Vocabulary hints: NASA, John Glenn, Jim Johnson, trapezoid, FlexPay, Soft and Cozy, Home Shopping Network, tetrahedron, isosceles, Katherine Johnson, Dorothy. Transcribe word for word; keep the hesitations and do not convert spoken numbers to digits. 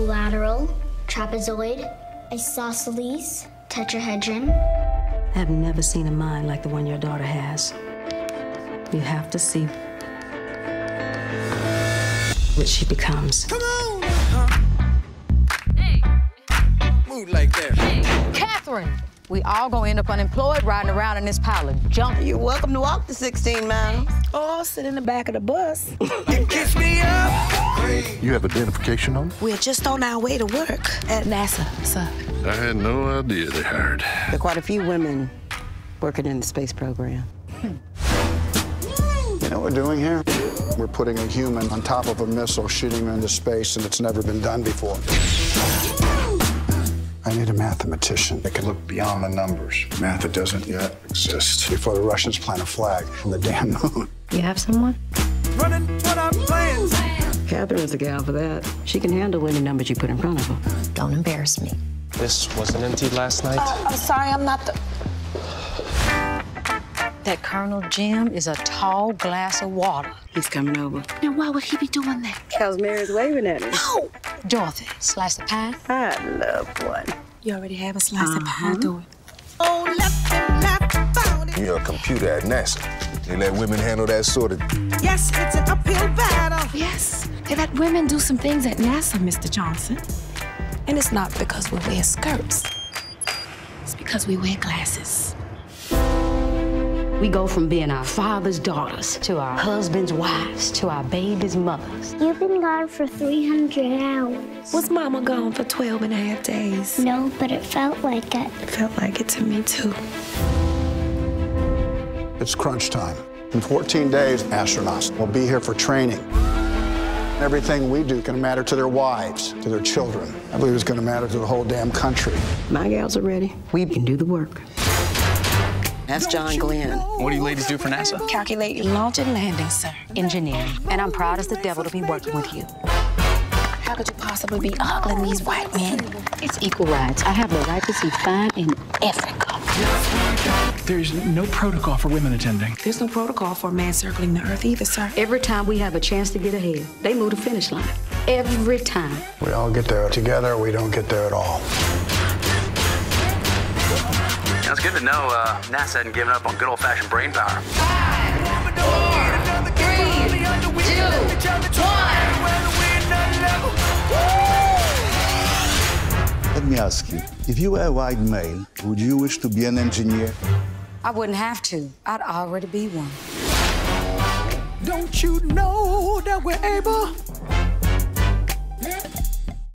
Lateral, trapezoid, isosceles, tetrahedron. I've never seen a mind like the one your daughter has. You have to see what she becomes. Come on! Hey. Move like that. Hey. Catherine, we all gonna end up unemployed riding around in this pile of junk. You're welcome to walk the sixteen miles. Or sit in the back of the bus. And kiss me up! You have identification on? We're just on our way to work at NASA, sir. I had no idea they hired. There are quite a few women working in the space program. Hmm. You know what we're doing here? We're putting a human on top of a missile, shooting them into space, and it's never been done before. I need a mathematician that can look beyond the numbers. Math that doesn't yet exist. Before the Russians plant a flag on the damn moon. You have someone? Running what I'm playing. Catherine's the gal for that. She can handle any numbers you put in front of her. Don't embarrass me. This wasn't empty last night. Uh, I'm sorry, I'm not the... That Colonel Jim is a tall glass of water. He's coming over. Now, why would he be doing that? Because Mary's waving at him. No! Dorothy, slice of pie. I love one. You already have a slice uh-huh. of pie, do it. Oh, left and left, found it. You're a computer at NASA. They let women handle that sort of... Yes, it's an uphill battle. Yes, they let women do some things at NASA, Mister Johnson. And it's not because we wear skirts. It's because we wear glasses. We go from being our father's daughters to our husband's wives to our baby's mothers. You've been gone for three hundred hours. Was Mama gone for twelve and a half days? No, but it felt like it. It felt like it to me, too. It's crunch time. In fourteen days, astronauts will be here for training. Everything we do can matter to their wives, to their children. I believe it's going to matter to the whole damn country. My gals are ready. We can do the work. That's John Glenn. What do you ladies do for NASA? Calculate launch and landing, sir. Engineering. And I'm proud as the devil to be working with you. How could you possibly be ogling these white men? It's equal rights. I have the right to see fine in Africa. There's no protocol for women attending. There's no protocol for a man circling the Earth either, sir. Every time we have a chance to get ahead, they move the finish line. Every time. We all get there together, or we don't get there at all. Now, it's good to know uh, NASA hasn't given up on good old-fashioned brain power. Five, four, three, two, one. Let me ask you, if you were a white male, would you wish to be an engineer? I wouldn't have to. I'd already be one. Don't you know that we're able